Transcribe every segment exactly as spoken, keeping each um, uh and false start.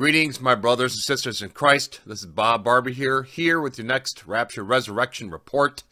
Greetings, my brothers and sisters in Christ. This is Bob Barber here, here with your next Rapture Resurrection Report.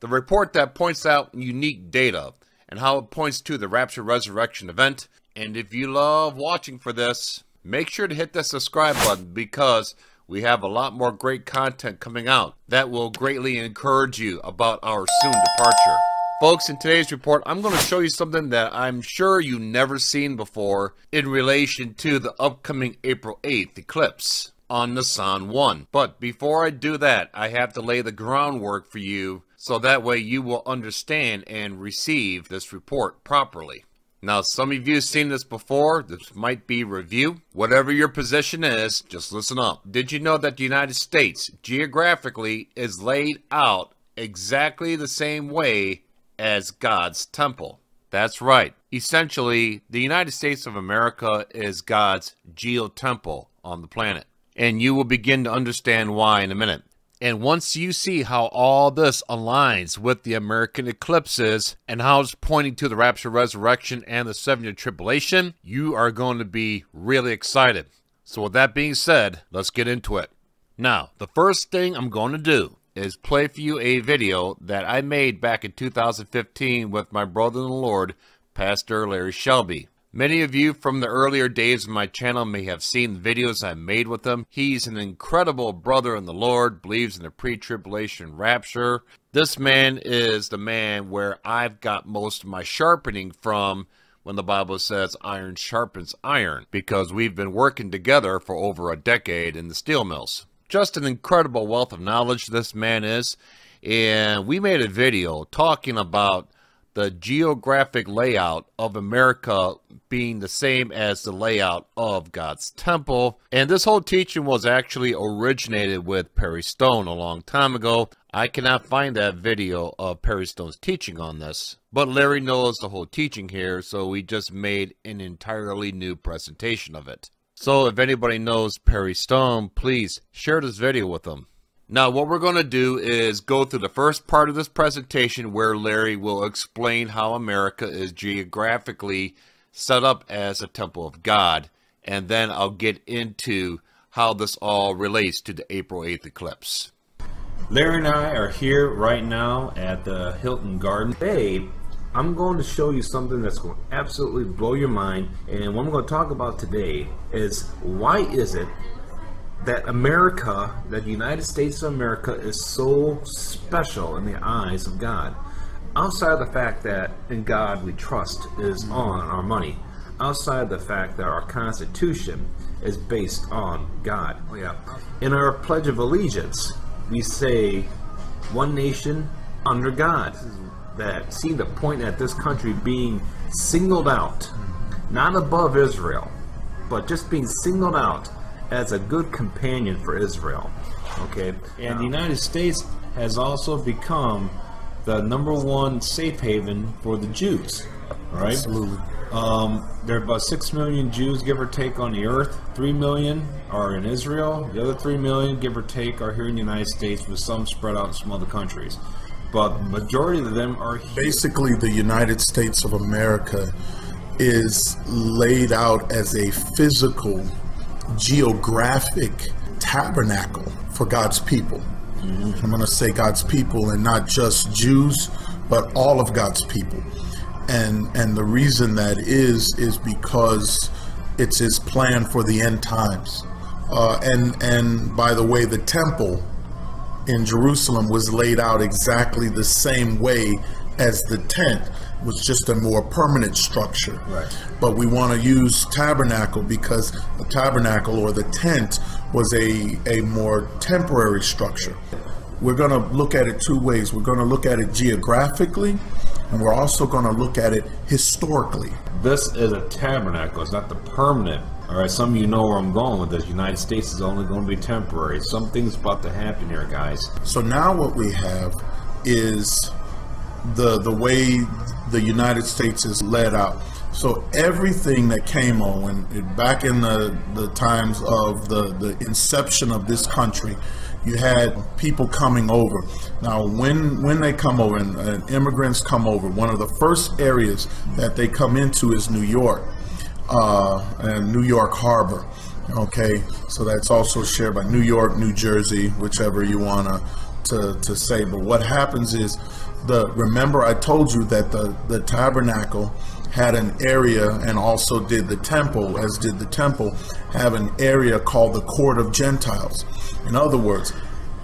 The report that points out unique data and how it points to the Rapture Resurrection event. And if you love watching for this, make sure to hit the subscribe button because we have a lot more great content coming out that will greatly encourage you about our soon departure. Folks, in today's report, I'm going to show you something that I'm sure you've never seen before in relation to the upcoming April eighth eclipse on Nisan one. But before I do that, I have to lay the groundwork for you so that way you will understand and receive this report properly. Now, some of you have seen this before. This might be review. Whatever your position is, just listen up. Did you know that the United States geographically is laid out exactly the same way as God's temple? That's right. Essentially, the United States of America is God's geotemple on the planet. And you will begin to understand why in a minute. And once you see how all this aligns with the American eclipses and how it's pointing to the rapture, resurrection, and the seven-year tribulation, you are going to be really excited. So with that being said, let's get into it. Now, the first thing I'm going to do is play for you a video that I made back in two thousand fifteen with my brother in the Lord, Pastor Larry Shelby. Many of you from the earlier days of my channel may have seen the videos I made with him. He's an incredible brother in the Lord, believes in the pre-tribulation rapture. This man is the man where I've got most of my sharpening from when the Bible says iron sharpens iron, because we've been working together for over a decade in the steel mills. Just an incredible wealth of knowledge this man is, and we made a video talking about the geographic layout of America being the same as the layout of God's temple. And this whole teaching was actually originated with Perry Stone a long time ago. I cannot find that video of Perry Stone's teaching on this, but Larry knows the whole teaching here, so we just made an entirely new presentation of it. So if anybody knows Perry Stone, please share this video with them. Now what we're going to do is go through the first part of this presentation where Larry will explain how America is geographically set up as a temple of God. And then I'll get into how this all relates to the April eighth eclipse. Larry and I are here right now at the Hilton Garden Bay. I'm going to show you something that's going to absolutely blow your mind, and what I'm going to talk about today is why is it that America, that the United States of America, is so special in the eyes of God. Outside of the fact that in God we trust is on our money, outside of the fact that our Constitution is based on God. Oh, yeah. In our Pledge of Allegiance, we say one nation under God. That seem to point at this country being singled out, not above Israel, but just being singled out as a good companion for Israel. Okay, and the United States has also become the number one safe haven for the Jews. All right, absolutely. Um, there are about six million Jews, give or take, on the earth. Three million are in Israel. The other three million, give or take, are here in the United States, with some spread out in some other countries. But the majority of them are here. Basically, the United States of America is laid out as a physical, geographic tabernacle for God's people. Mm-hmm. I'm going to say God's people, and not just Jews, but all of God's people. And and the reason that is is because it's His plan for the end times. Uh, and and by the way, the temple in Jerusalem was laid out exactly the same way as the tent. It was just a more permanent structure. Right. But we want to use tabernacle because the tabernacle, or the tent, was a a more temporary structure. We're going to look at it two ways. We're going to look at it geographically, and we're also going to look at it historically. This is a tabernacle. It's not the permanent. All right, some of you know where I'm going with this. United States is only going to be temporary. Something's about to happen here, guys. So now what we have is the the way the United States is led out. So everything that came on when back in the the times of the the inception of this country, you had people coming over. Now, when when they come over and, and immigrants come over, one of the first areas that they come into is New York. Uh, and New York Harbor, Okay, so that's also shared by New York, New Jersey, whichever you want to, to say. But what happens is, the remember I told you that the, the tabernacle had an area, and also did the temple, as did the temple, have an area called the court of Gentiles. In other words,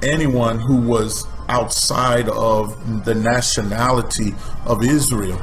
anyone who was outside of the nationality of Israel,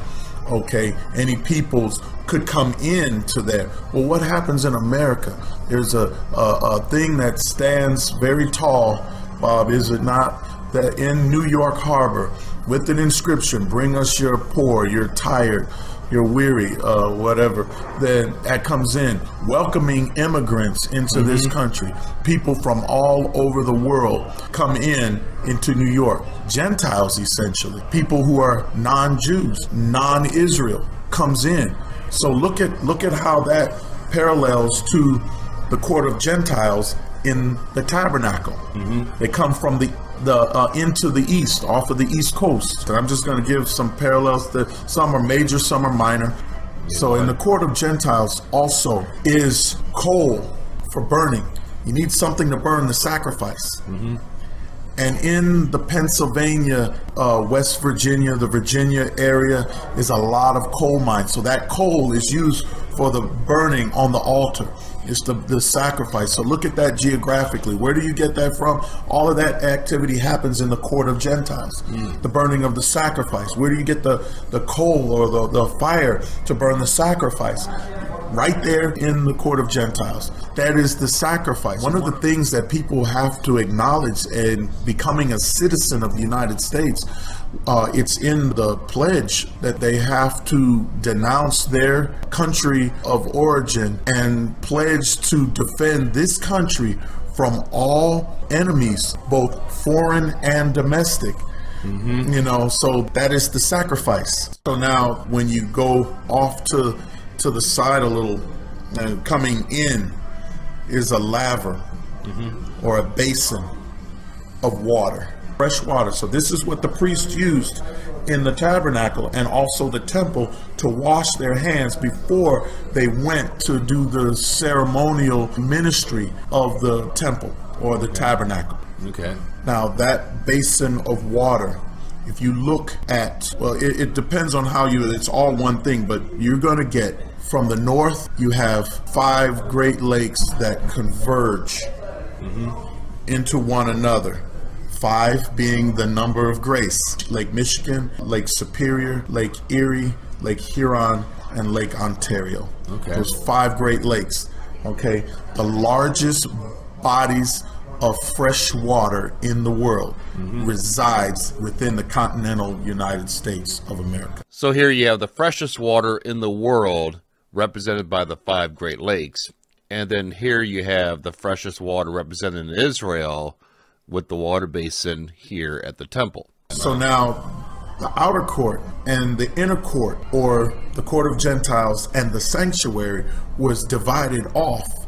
okay, any peoples could come into there. Well, what happens in America? There's a, a, a thing that stands very tall, Bob, is it not? That in New York Harbor, with an inscription, bring us your poor, your tired, your weary, uh, whatever, then that comes in, welcoming immigrants into mm-hmm. this country. People from all over the world come in into New York. Gentiles, essentially, people who are non-Jews, non-Israel, comes in. So look at look at how that parallels to the court of Gentiles in the tabernacle. Mm-hmm. They come from the the uh, into the east, off of the east coast. And I'm just going to give some parallels. That some are major, some are minor. Yeah, so right. In the court of Gentiles also is coal for burning. You need something to burn the sacrifice. Mm-hmm. And in the Pennsylvania, uh, West Virginia, the Virginia area is a lot of coal mines. So that coal is used for the burning on the altar. It's the, the sacrifice. So look at that geographically. Where do you get that from? All of that activity happens in the court of Gentiles. Mm. The burning of the sacrifice. Where do you get the, the coal or the, the fire to burn the sacrifice? Right there in the court of Gentiles. That is the sacrifice. One of the things that people have to acknowledge in becoming a citizen of the United States, uh, it's in the pledge that they have to denounce their country of origin and pledge to defend this country from all enemies, both foreign and domestic. Mm-hmm. You know, so that is the sacrifice. So now when you go off to to the side a little, and coming in is a laver mm-hmm. or a basin of water, fresh water. So this is what the priest used in the tabernacle and also the temple to wash their hands before they went to do the ceremonial ministry of the temple or the tabernacle. Okay. Now that basin of water, if you look at, well, it, it depends on how you, it's all one thing, but you're going to get from the north, you have five great lakes that converge mm-hmm. into one another. Five being the number of grace. Lake Michigan, Lake Superior, Lake Erie, Lake Huron, and Lake Ontario. Okay. There's five great lakes, okay? The largest bodies of fresh water in the world mm-hmm. resides within the continental United States of America. So here you have the freshest water in the world represented by the five Great Lakes. And then here you have the freshest water represented in Israel with the water basin here at the temple. So now the outer court and the inner court, or the court of Gentiles and the sanctuary, was divided off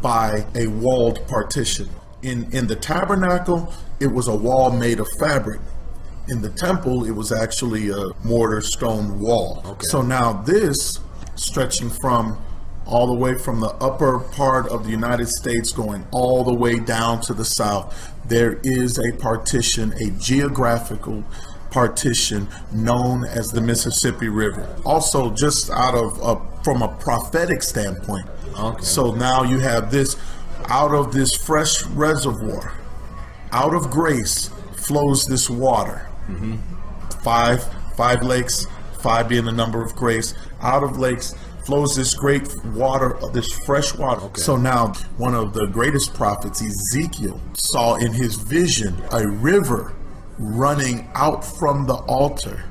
by a walled partition. In, in the tabernacle, it was a wall made of fabric. In the temple, it was actually a mortar stone wall. Okay. So now this, stretching from all the way from the upper part of the United States, going all the way down to the south, there is a partition, a geographical partition known as the Mississippi River. Also, just out of, uh, from a prophetic standpoint. Okay. So now you have this. Out of this fresh reservoir, out of grace, flows this water. Mm-hmm. Five, five lakes, five being the number of grace. Out of lakes flows this great water, this fresh water. Okay. So now one of the greatest prophets, Ezekiel, saw in his vision a river running out from the altar,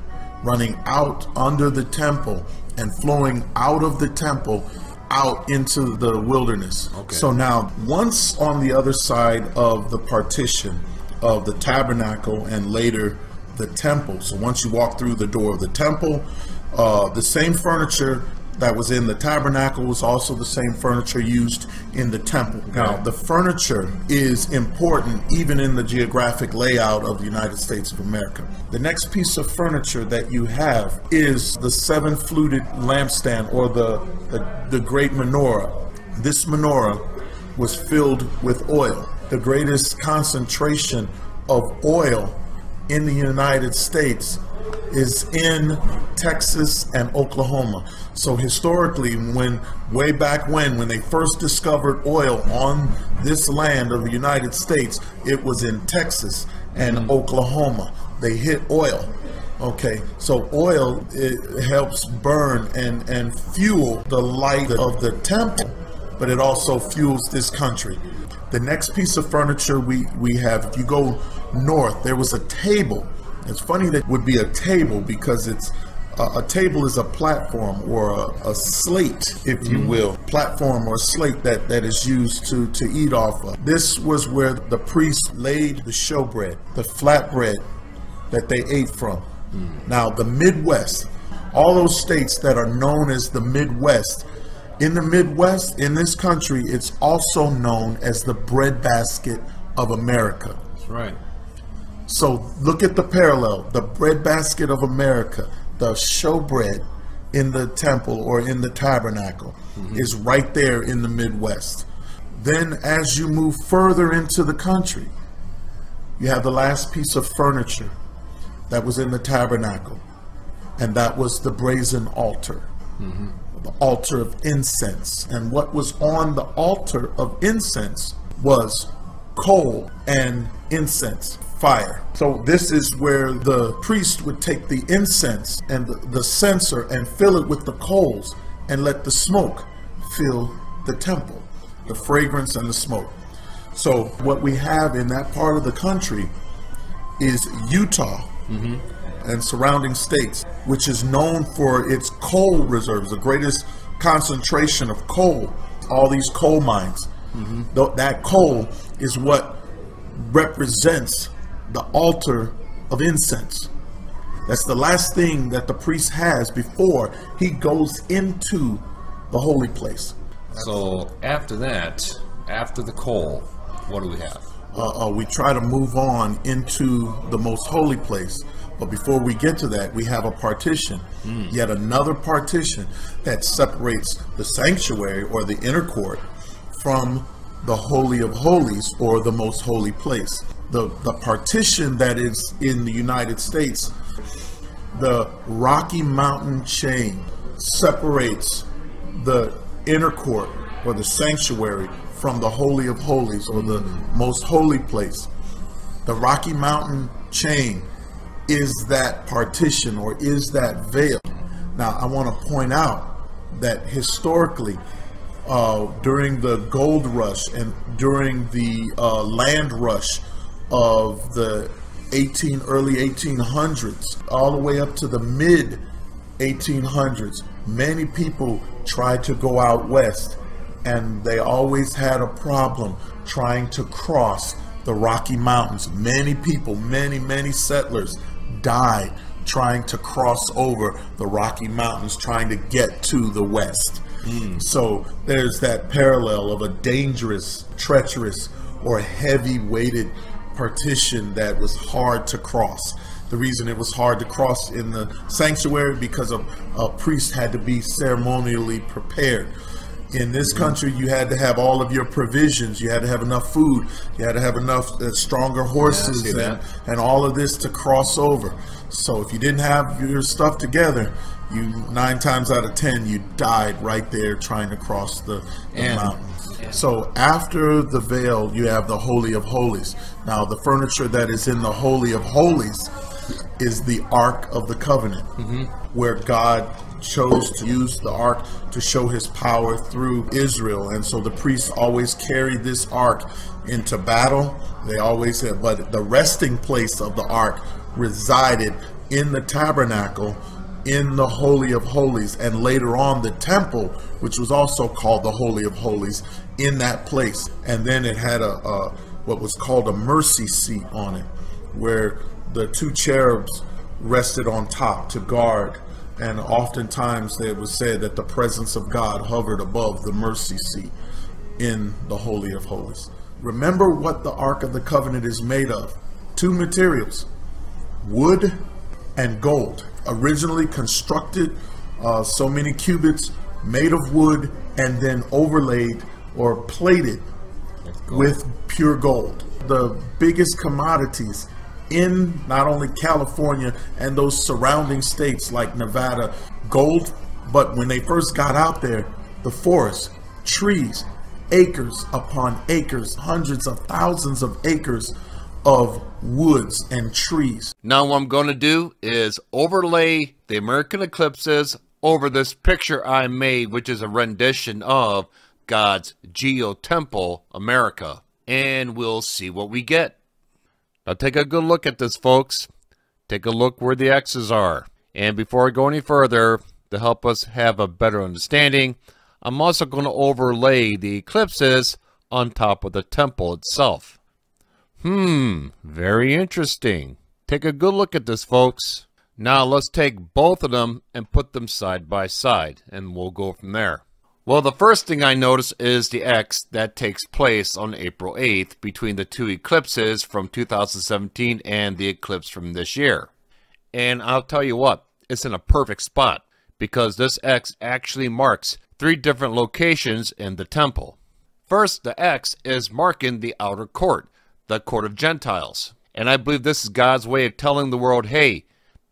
running out under the temple and flowing out of the temple out into the wilderness. Okay. So now once on the other side of the partition of the tabernacle and later the temple, so once you walk through the door of the temple, uh, the same furniture that was in the tabernacle was also the same furniture used in the temple. Okay. Now the furniture is important even in the geographic layout of the United States of America. The next piece of furniture that you have is the seven fluted lampstand, or the, the, the great menorah. This menorah was filled with oil. The greatest concentration of oil in the United States is in Texas and Oklahoma. So historically, when way back when, when they first discovered oil on this land of the United States, it was in Texas and mm-hmm. Oklahoma. They hit oil. Okay, so oil, it helps burn and, and fuel the light of the temple, but it also fuels this country. The next piece of furniture we, we have, if you go north, there was a table. It's funny that it would be a table because it's uh, a table is a platform or a, a slate, if you mm-hmm. will, platform or slate that, that is used to, to eat off of. This was where the priest laid the showbread, the flatbread that they ate from. Mm-hmm. Now, the Midwest, all those states that are known as the Midwest, in the Midwest, in this country, it's also known as the breadbasket of America. That's right. So look at the parallel, the breadbasket of America, the showbread in the temple or in the tabernacle mm-hmm. is right there in the Midwest. Then as you move further into the country, you have the last piece of furniture that was in the tabernacle, and that was the brazen altar, mm-hmm. the altar of incense. And what was on the altar of incense was coal and incense. Fire. So this is where the priest would take the incense and the, the censer and fill it with the coals and let the smoke fill the temple, the fragrance and the smoke. So what we have in that part of the country is Utah mm-hmm. and surrounding states, which is known for its coal reserves, the greatest concentration of coal, all these coal mines. Mm-hmm. Th- that coal is what represents the altar of incense. That's the last thing that the priest has before he goes into the holy place. So after that, after the coal, what do we have? Uh, uh, we try to move on into the most holy place. But before we get to that, we have a partition, mm. yet another partition that separates the sanctuary or the inner court from the Holy of Holies or the most holy place. The, the partition that is in the United States, the Rocky Mountain chain separates the inner court or the sanctuary from the Holy of Holies or the most holy place. The Rocky Mountain chain is that partition or is that veil. Now, I want to point out that historically, uh, during the gold rush and during the uh, land rush of the eighteen early eighteen hundreds all the way up to the mid eighteen hundreds, many people tried to go out west, and they always had a problem trying to cross the Rocky Mountains. Many people, many many settlers died trying to cross over the Rocky Mountains, trying to get to the west. Mm. So there's that parallel of a dangerous, treacherous, or heavy weighted partition that was hard to cross. The reason it was hard to cross in the sanctuary, because a, a priest had to be ceremonially prepared. In this mm-hmm. country, you had to have all of your provisions. You had to have enough food. You had to have enough uh, stronger horses yeah, and, and all of this to cross over. So if you didn't have your stuff together, you nine times out of ten, you died right there trying to cross the, the and, mountains. Yeah. So after the veil, you have the Holy of Holies. Now, the furniture that is in the Holy of Holies is the Ark of the Covenant, mm-hmm. where God chose to use the Ark to show his power through Israel. And so the priests always carried this Ark into battle. They always said, but the resting place of the Ark resided in the tabernacle, in the Holy of Holies, and later on the temple, which was also called the Holy of Holies, in that place. And then it had a, a what was called a mercy seat on it, where the two cherubs rested on top to guard, and oftentimes it was said that the presence of God hovered above the mercy seat in the Holy of Holies. Remember what the Ark of the Covenant is made of: two materials, wood and gold. Originally constructed uh, so many cubits, made of wood, and then overlaid or plated with pure gold. The biggest commodities in not only California and those surrounding states like Nevada, gold, but when they first got out there, the forest, trees, acres upon acres, hundreds of thousands of acres of woods and trees. Now what I'm going to do is overlay the American eclipses over this picture I made, which is a rendition of God's Geotemple, America, and we'll see what we get. Now take a good look at this, folks. Take a look where the X's are. And before I go any further, to help us have a better understanding, I'm also going to overlay the eclipses on top of the temple itself. Hmm, very interesting. Take a good look at this, folks. Now let's take both of them and put them side by side, and we'll go from there. Well, the first thing I notice is the X that takes place on April eighth between the two eclipses from two thousand seventeen and the eclipse from this year. And I'll tell you what, it's in a perfect spot because this X actually marks three different locations in the temple. First, the X is marking the outer court, the court of Gentiles. And I believe this is God's way of telling the world, hey,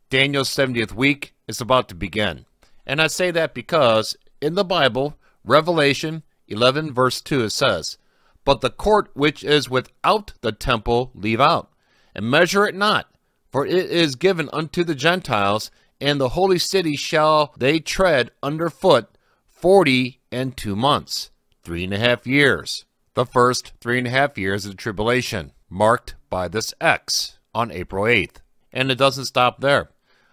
Daniel's seventieth week is about to begin. And I say that because in the Bible, Revelation eleven verse two, it says, "But the court which is without the temple leave out, and measure it not, for it is given unto the Gentiles, and the holy city shall they tread under foot forty and two months, three and a half years." The first three and a half years of the tribulation, marked by this X on April eighth. And it doesn't stop there.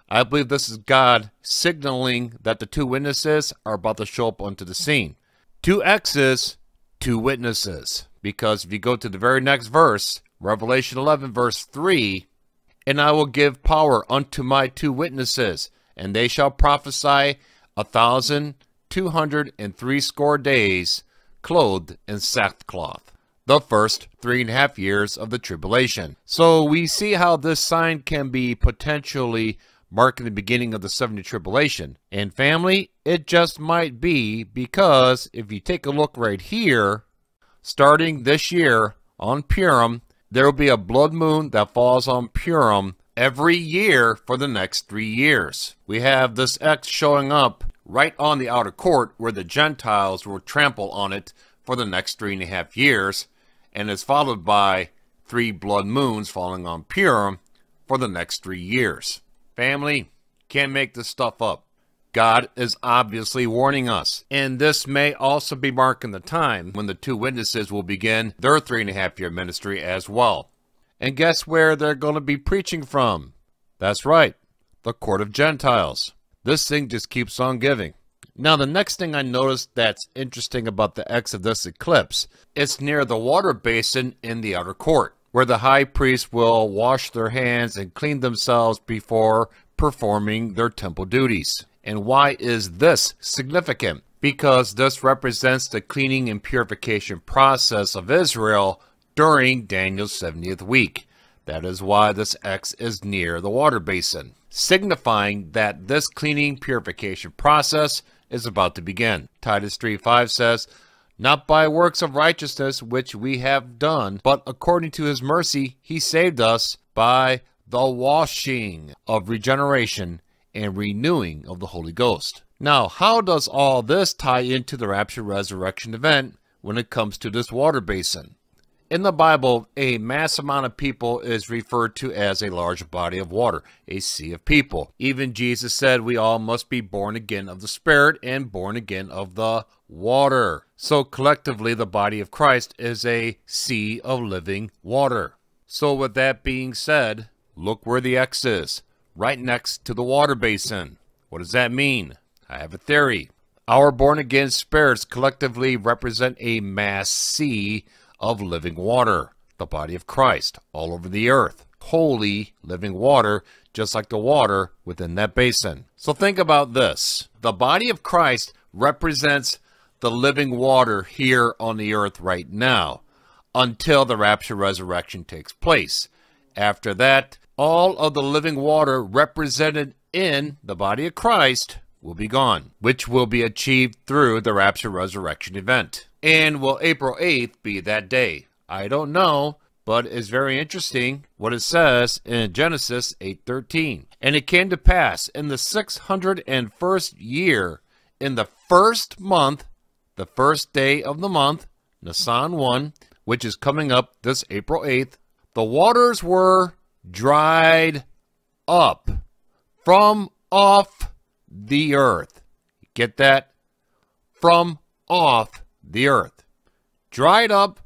I believe this is God signaling that the two witnesses are about to show up onto the scene. Two X's, two witnesses. Because if you go to the very next verse, Revelation eleven verse three, "And I will give power unto my two witnesses, and they shall prophesy a thousand two hundred and threescore days, clothed in sackcloth." The first three and a half years of the tribulation. So we see how this sign can be potentially marking the beginning of the seventy tribulation. And family, it just might be, because if you take a look right here, starting this year on Purim, there will be a blood moon that falls on Purim every year for the next three years. We have this X showing up right on the outer court where the Gentiles will trample on it for the next three and a half years, and is followed by three blood moons falling on Purim for the next three years. Family, can't make this stuff up. God is obviously warning us. And this may also be marking the time when the two witnesses will begin their three and a half year ministry as well. And guess where they're going to be preaching from? That's right, the court of Gentiles. This thing just keeps on giving. Now the next thing I noticed that's interesting about the X of this eclipse, it's near the water basin in the outer court, where the high priest will wash their hands and clean themselves before performing their temple duties. And why is this significant? Because this represents the cleaning and purification process of Israel during Daniel's seventieth week. That is why this X is near the water basin, signifying that this cleaning purification process is about to begin. Titus three five says, "Not by works of righteousness which we have done, but according to his mercy he saved us by the washing of regeneration and renewing of the Holy Ghost." Now, how does all this tie into the rapture resurrection event when it comes to this water basin? In the Bible, a mass amount of people is referred to as a large body of water, a sea of people. Even Jesus said we all must be born again of the Spirit and born again of the water. So collectively, the body of Christ is a sea of living water. So with that being said, look where the X is, right next to the water basin. What does that mean? I have a theory. Our born-again spirits collectively represent a mass sea of living water, the body of Christ, all over the earth. Holy living water, just like the water within that basin. So think about this. The body of Christ represents the living water here on the earth right now, until the rapture resurrection takes place. After that, all of the living water represented in the body of Christ will be gone, which will be achieved through the rapture resurrection event. And will April eighth be that day? I don't know, but it's very interesting what it says in Genesis eight thirteen. And it came to pass in the six hundred and first year, in the first month, the first day of the month, Nisan one, which is coming up this April eighth, the waters were dried up from off the earth. Get that? From off the earth. Dried up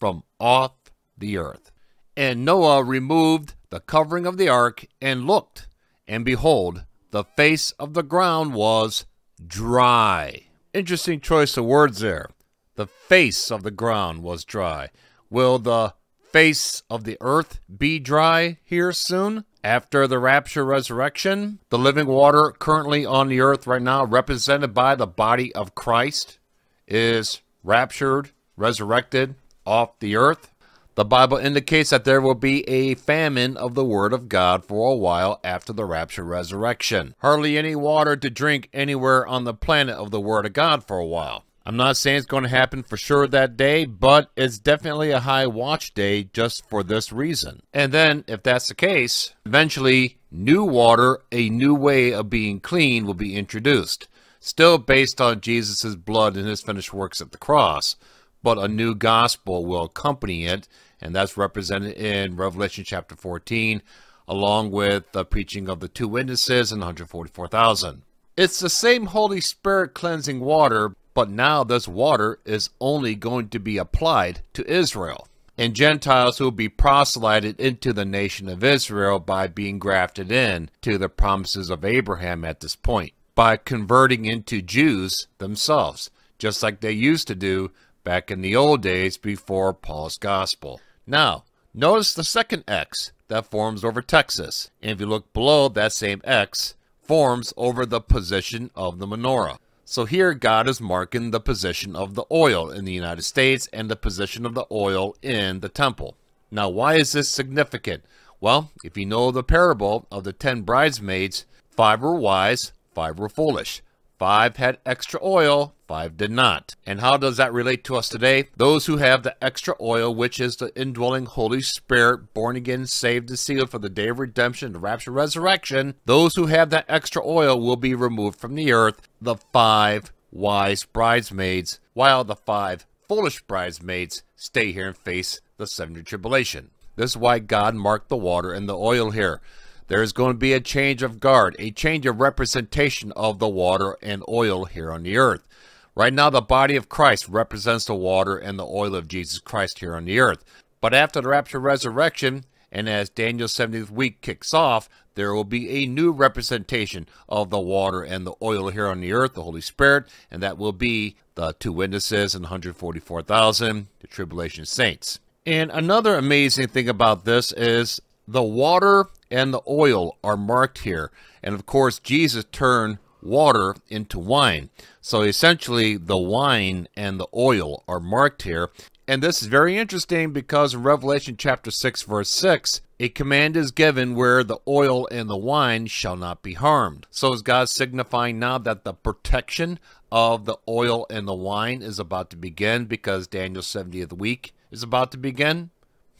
from off the earth. And Noah removed the covering of the ark and looked, and behold, the face of the ground was dry. Interesting choice of words there. The face of the ground was dry. Will the face of the earth be dry here soon? After the rapture resurrection, the living water currently on the earth right now, represented by the body of Christ, is raptured, resurrected off the earth. The Bible indicates that there will be a famine of the Word of God for a while after the rapture resurrection. Hardly any water to drink anywhere on the planet of the Word of God for a while. I'm not saying it's going to happen for sure that day, but it's definitely a high watch day just for this reason. And then, if that's the case, eventually new water, a new way of being clean, will be introduced. Still based on Jesus' blood and his finished works at the cross, but a new gospel will accompany it, and that's represented in Revelation chapter fourteen, along with the preaching of the two witnesses and one hundred forty-four thousand. It's the same Holy Spirit cleansing water, but now this water is only going to be applied to Israel and Gentiles who will be proselyted into the nation of Israel by being grafted in to the promises of Abraham at this point, by converting into Jews themselves, just like they used to do back in the old days before Paul's gospel. Now, notice the second X that forms over Texas. And if you look below, that same X forms over the position of the menorah. So here God is marking the position of the oil in the United States and the position of the oil in the temple. Now, why is this significant? Well, if you know the parable of the ten bridesmaids, five were wise, five were foolish. Five had extra oil, five did not. And how does that relate to us today? Those who have the extra oil, which is the indwelling Holy Spirit, born again, saved and sealed for the day of redemption, the rapture, resurrection, those who have that extra oil will be removed from the earth, the five wise bridesmaids, while the five foolish bridesmaids stay here and face the seven-year tribulation. This is why God marked the water and the oil here. There is going to be a change of guard, a change of representation of the water and oil here on the earth. Right now, the body of Christ represents the water and the oil of Jesus Christ here on the earth. But after the rapture resurrection, and as Daniel's seventieth week kicks off, there will be a new representation of the water and the oil here on the earth, the Holy Spirit, and that will be the two witnesses and one hundred forty-four thousand, the tribulation saints. And another amazing thing about this is the water and the oil are marked here. And of course, Jesus turned water into wine. So essentially, the wine and the oil are marked here. And this is very interesting because in Revelation chapter six, verse six, a command is given where the oil and the wine shall not be harmed. So is God signifying now that the protection of the oil and the wine is about to begin because Daniel's seventieth week is about to begin?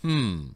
Hmm.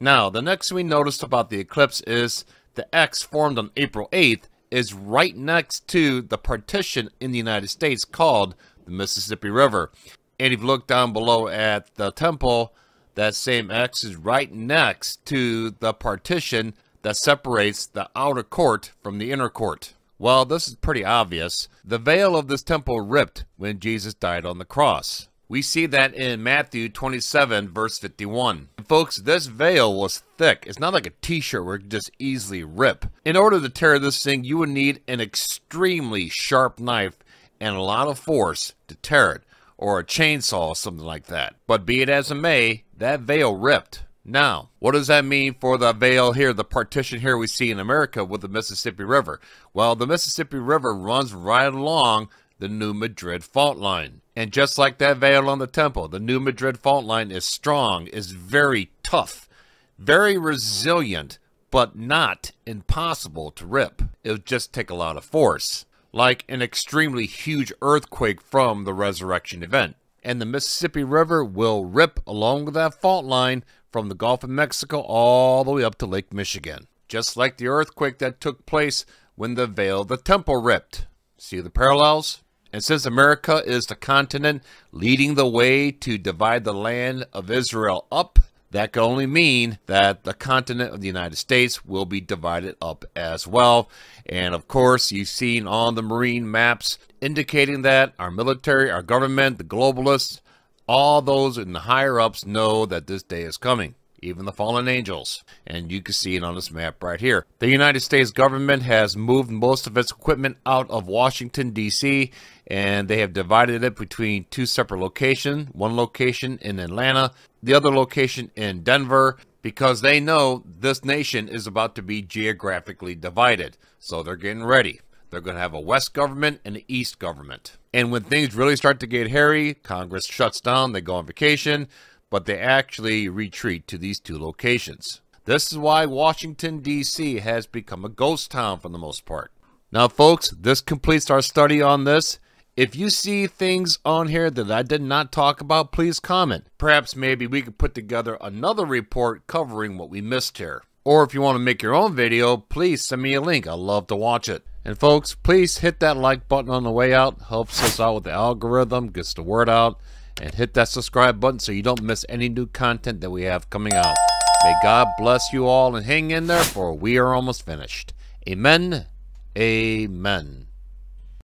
Now, the next we noticed about the eclipse is the X formed on April eighth is right next to the partition in the United States called the Mississippi River. And if you look down below at the temple, that same X is right next to the partition that separates the outer court from the inner court. Well, this is pretty obvious. The veil of this temple ripped when Jesus died on the cross. We see that in Matthew twenty-seven, verse fifty-one. And folks, this veil was thick. It's not like a t-shirt where it could just easily rip. In order to tear this thing, you would need an extremely sharp knife and a lot of force to tear it, or a chainsaw or something like that. But be it as it may, that veil ripped. Now, what does that mean for the veil here, the partition here we see in America with the Mississippi River? Well, the Mississippi River runs right along the New Madrid fault line. And just like that veil on the temple, the New Madrid fault line is strong, is very tough, very resilient, but not impossible to rip. It would just take a lot of force, like an extremely huge earthquake from the resurrection event. and the Mississippi River will rip along that fault line from the Gulf of Mexico all the way up to Lake Michigan, just like the earthquake that took place when the Veil of the Temple ripped. See the parallels? And since America is the continent leading the way to divide the land of Israel up, that can only mean that the continent of the United States will be divided up as well. And of course, you've seen on the marine maps indicating that our military, our government, the globalists, all those in the higher ups know that this day is coming, even the fallen angels. And you can see it on this map right here. The United States government has moved most of its equipment out of Washington, D C, and they have divided it between two separate locations, one location in Atlanta, the other location in Denver, because they know this nation is about to be geographically divided. So they're getting ready. They're going to have a West government and an East government. And when things really start to get hairy, Congress shuts down, they go on vacation, but they actually retreat to these two locations. This is why Washington, D C has become a ghost town for the most part. Now, folks, this completes our study on this. If you see things on here that I did not talk about, please comment. Perhaps maybe we could put together another report covering what we missed here. Or if you want to make your own video, please send me a link. I'd love to watch it. And folks, please hit that like button on the way out. Helps us out with the algorithm, gets the word out. And hit that subscribe button so you don't miss any new content that we have coming out. May God bless you all and hang in there, for we are almost finished. Amen. Amen.